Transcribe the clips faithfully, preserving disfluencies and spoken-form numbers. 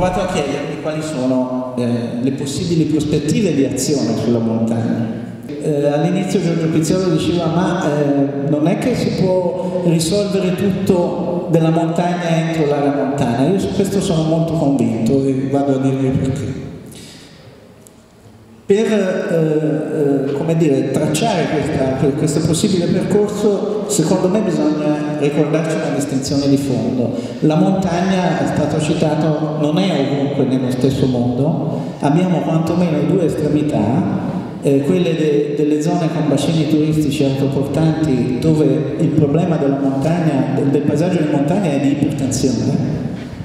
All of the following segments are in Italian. provato a chiedermi quali sono eh, le possibili prospettive di azione sulla montagna. Eh, all'inizio Giorgio Pizziolo diceva ma eh, non è che si può risolvere tutto della montagna entro l'area montana. Io su questo sono molto convinto e vado a dirvi perché. Per eh, come dire, tracciare questa, questo possibile percorso, secondo me bisogna ricordarci una distinzione di fondo. La montagna, è stato citato, non è ovunque nello stesso mondo. Abbiamo quantomeno due estremità, Eh, quelle de, delle zone con bacini turistici autoportanti, dove il problema della montagna, del, del paesaggio di montagna è di ipertensione,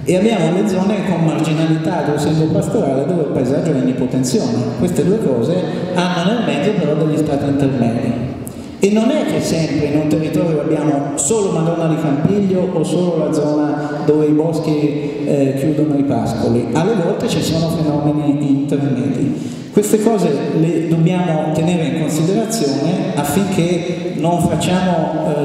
e abbiamo le zone con marginalità d'uso pastorale dove il paesaggio è in ipotensione. Queste due cose hanno nel mezzo però degli stati intermedi, e non è che sempre in un territorio abbiamo solo Madonna di Campiglio o solo la zona dove i boschi eh, chiudono i pascoli. Alle volte ci sono fenomeni intermedi. Queste cose le dobbiamo tenere in considerazione affinché non facciamo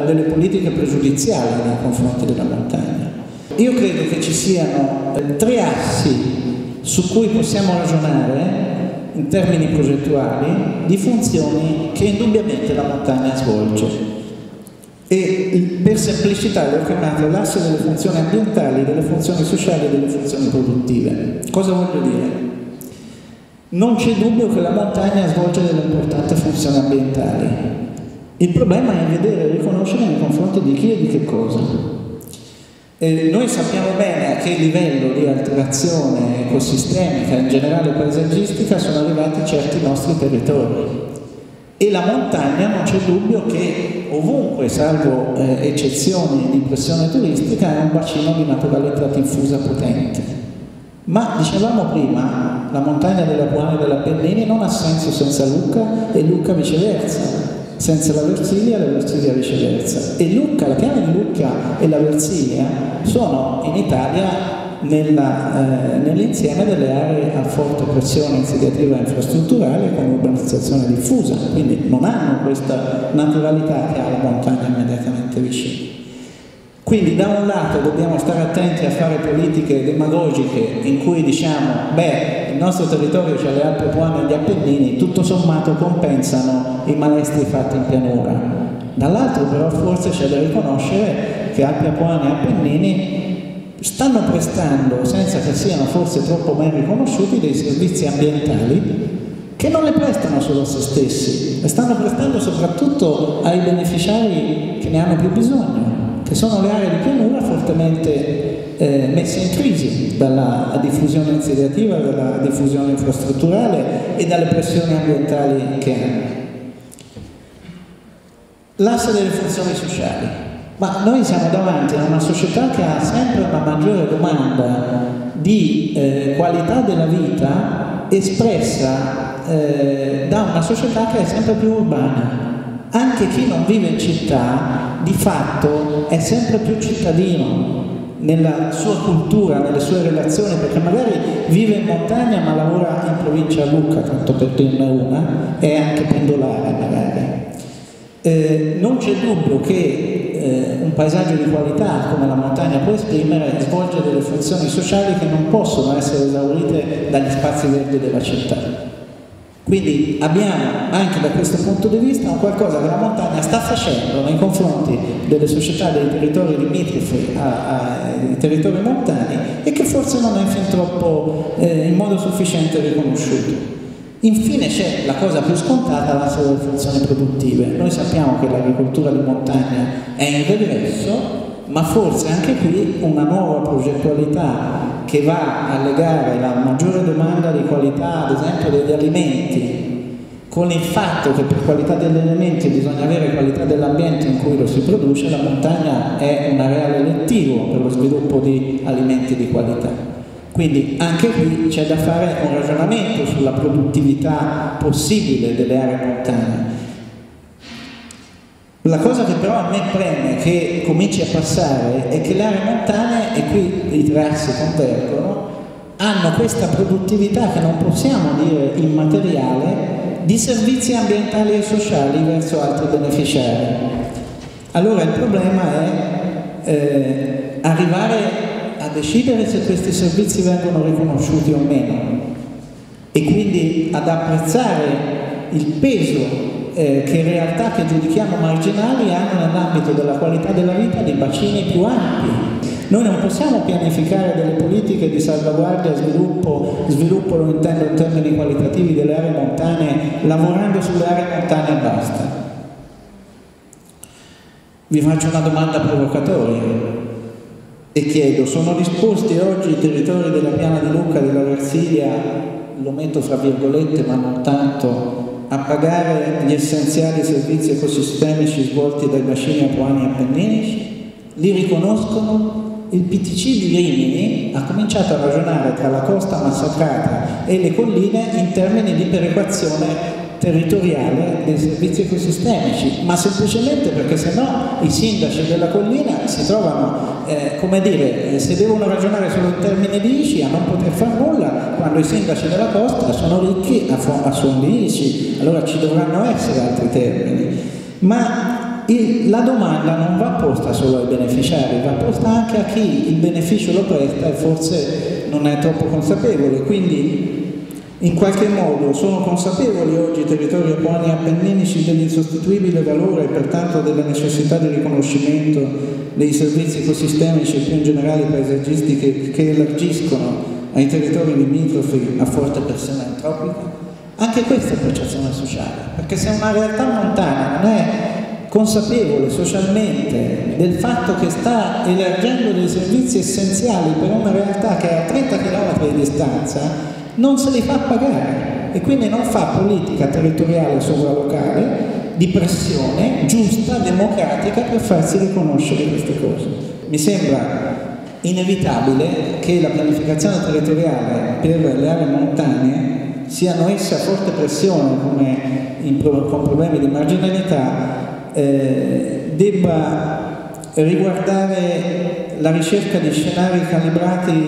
eh, delle politiche pregiudiziali nei confronti della montagna. Io credo che ci siano eh, tre assi su cui possiamo ragionare in termini progettuali di funzioni che indubbiamente la montagna svolge. E per semplicità l'ho chiamato l'asse delle funzioni ambientali, delle funzioni sociali e delle funzioni produttive. Cosa voglio dire? Non c'è dubbio che la montagna svolge delle importanti funzioni ambientali. Il problema è vedere e riconoscere nei confronti di chi e di che cosa. Eh, noi sappiamo bene a che livello di alterazione ecosistemica, in generale paesaggistica, sono arrivati certi nostri territori. E la montagna non c'è dubbio che ovunque, salvo eh, eccezioni di pressione turistica, è un bacino di naturalità diffusa potente. Ma, dicevamo prima, la montagna della Buana e dell'Appennini non ha senso senza Lucca, e Lucca viceversa. Senza la Versilia, la Versilia viceversa. E Lucca, la Piana di Lucca e la Versilia sono in Italia nella, eh, nell'insieme delle aree a forte pressione insediativa infrastrutturale con urbanizzazione diffusa, quindi non hanno questa naturalità che ha la montagna immediatamente vicina. Quindi da un lato dobbiamo stare attenti a fare politiche demagogiche in cui diciamo beh, il nostro territorio c'è le Alpi Apuane e gli Appennini, tutto sommato compensano i malestri fatti in pianura. Dall'altro però forse c'è da riconoscere che Alpi Apuane e Appennini stanno prestando, senza che siano forse troppo ben riconosciuti, dei servizi ambientali che non le prestano solo a se stessi, le stanno prestando soprattutto ai beneficiari che ne hanno più bisogno, che sono le aree di pianura fortemente eh, messe in crisi dalla diffusione insediativa, dalla diffusione infrastrutturale e dalle pressioni ambientali che hanno. L'asse delle funzioni sociali. Ma noi siamo davanti a una società che ha sempre una maggiore domanda di eh, qualità della vita espressa eh, da una società che è sempre più urbana. Anche chi non vive in città di fatto è sempre più cittadino nella sua cultura, nelle sue relazioni, perché magari vive in montagna ma lavora in provincia a Lucca, tanto per dirne una, è anche pendolare magari. Eh, non c'è dubbio che eh, un paesaggio di qualità come la montagna può esprimere svolge delle funzioni sociali che non possono essere esaurite dagli spazi verdi della città. Quindi abbiamo anche da questo punto di vista un qualcosa che la montagna sta facendo nei confronti delle società dei territori limitrofi ai territori montani, e che forse non è fin troppo eh, in modo sufficiente riconosciuto. Infine c'è la cosa più scontata, l'asse delle funzioni produttive. Noi sappiamo che l'agricoltura di montagna è in regresso, ma forse anche qui una nuova progettualità che va a legare la maggiore domanda di qualità, ad esempio, degli alimenti, con il fatto che per qualità degli alimenti bisogna avere qualità dell'ambiente in cui lo si produce. La montagna è un areale elettivo per lo sviluppo di alimenti di qualità. Quindi anche qui c'è da fare un ragionamento sulla produttività possibile delle aree montane. La cosa che però a me preme che cominci a passare è che le aree montane, e qui i tre assi convergono, hanno questa produttività che non possiamo dire immateriale di servizi ambientali e sociali verso altri beneficiari. Allora il problema è eh, arrivare a decidere se questi servizi vengono riconosciuti o meno e quindi ad apprezzare il peso eh, che realtà che giudichiamo marginali hanno nell'ambito della qualità della vita dei bacini più ampi. Noi non possiamo pianificare delle politiche di salvaguardia e sviluppo, sviluppo lo intendo in termini qualitativi, delle aree montane, lavorando sulle aree montane e basta. Vi faccio una domanda provocatoria e chiedo, sono disposti oggi i territori della Piana di Lucca, della Versilia, lo metto fra virgolette ma non tanto, a pagare gli essenziali servizi ecosistemici svolti dai bacini apuani e appenninici? Li riconoscono? Il P T C di Rimini ha cominciato a ragionare tra la costa massacrata e le colline in termini di perequazione territoriale dei servizi ecosistemici, ma semplicemente perché sennò i sindaci della collina si trovano, eh, come dire, se devono ragionare solo in termini di I C I a non poter fare nulla, quando i sindaci della costa sono ricchi a, a suon di I C I, allora ci dovranno essere altri termini. Ma la domanda non va posta solo ai beneficiari, va posta anche a chi il beneficio lo presta e forse non è troppo consapevole. Quindi in qualche modo sono consapevoli oggi i territori apuani e appenninici dell'insostituibile valore e pertanto della necessità di riconoscimento dei servizi ecosistemici e più in generale paesaggistici che elargiscono ai territori limitrofi a forte pressione antropica? Anche questa è percezione sociale, perché se una realtà montana non è consapevole socialmente del fatto che sta elargendo dei servizi essenziali per una realtà che è a trenta chilometri di distanza, non se li fa pagare e quindi non fa politica territoriale sovralocale di pressione giusta, democratica per farsi riconoscere queste cose. Mi sembra inevitabile che la pianificazione territoriale per le aree montane, siano esse a forte pressione come in, con problemi di marginalità, Eh, debba riguardare la ricerca di scenari calibrati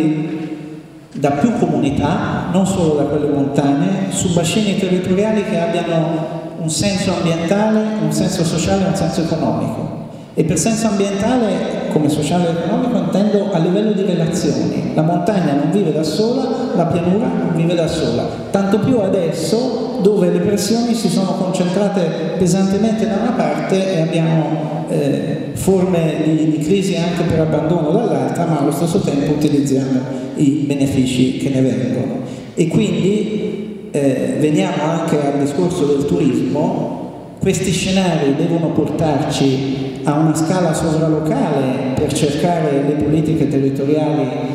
da più comunità, non solo da quelle montane, su bacini territoriali che abbiano un senso ambientale, un senso sociale e un senso economico. E per senso ambientale, come sociale ed economico, intendo a livello di relazioni. La montagna non vive da sola, la pianura non vive da sola. Tanto più adesso, dove le pressioni si sono concentrate pesantemente da una parte e abbiamo eh, forme di, di crisi anche per abbandono dall'altra, ma allo stesso tempo utilizziamo i benefici che ne vengono. E quindi eh, veniamo anche al discorso del turismo. Questi scenari devono portarci a una scala sovralocale per cercare le politiche territoriali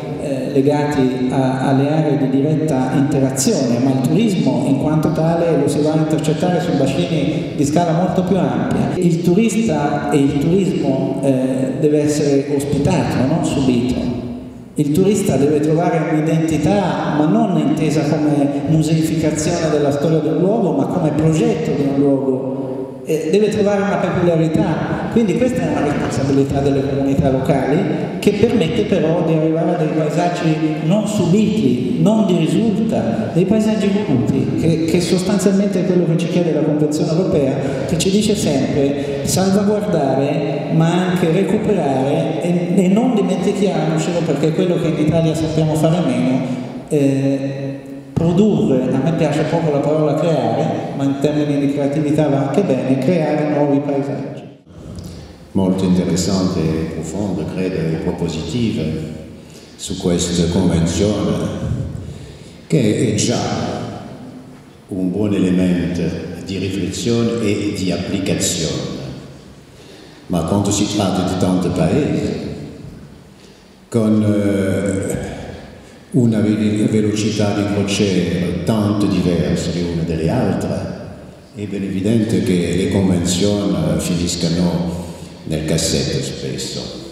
legati a, alle aree di diretta interazione, ma il turismo in quanto tale lo si va a intercettare su bacini di scala molto più ampia. Il turista e il turismo eh, deve essere ospitato, non subito. Il turista deve trovare un'identità, ma non intesa come museificazione della storia del luogo, ma come progetto di un luogo. Eh, deve trovare una peculiarità. Quindi questa è una responsabilità delle comunità locali che permette però di arrivare a dei paesaggi non subiti, non di risulta, dei paesaggi voluti, che, che sostanzialmente è quello che ci chiede la Convenzione Europea, che ci dice sempre salvaguardare ma anche recuperare e, e non dimentichiamocelo, perché quello che in Italia sappiamo fare meno, eh, produrre, a me piace poco la parola creare, ma in termini di creatività va anche bene, creare nuovi paesaggi. Molto interessante e profonda, credo, e propositiva su questa convenzione, che è già un buon elemento di riflessione e di applicazione. Ma quando si tratta di tanti paesi, con una velocità di crociera tanto diversa di una delle altre, è ben evidente che le convenzioni finiscano nel cassetto spesso.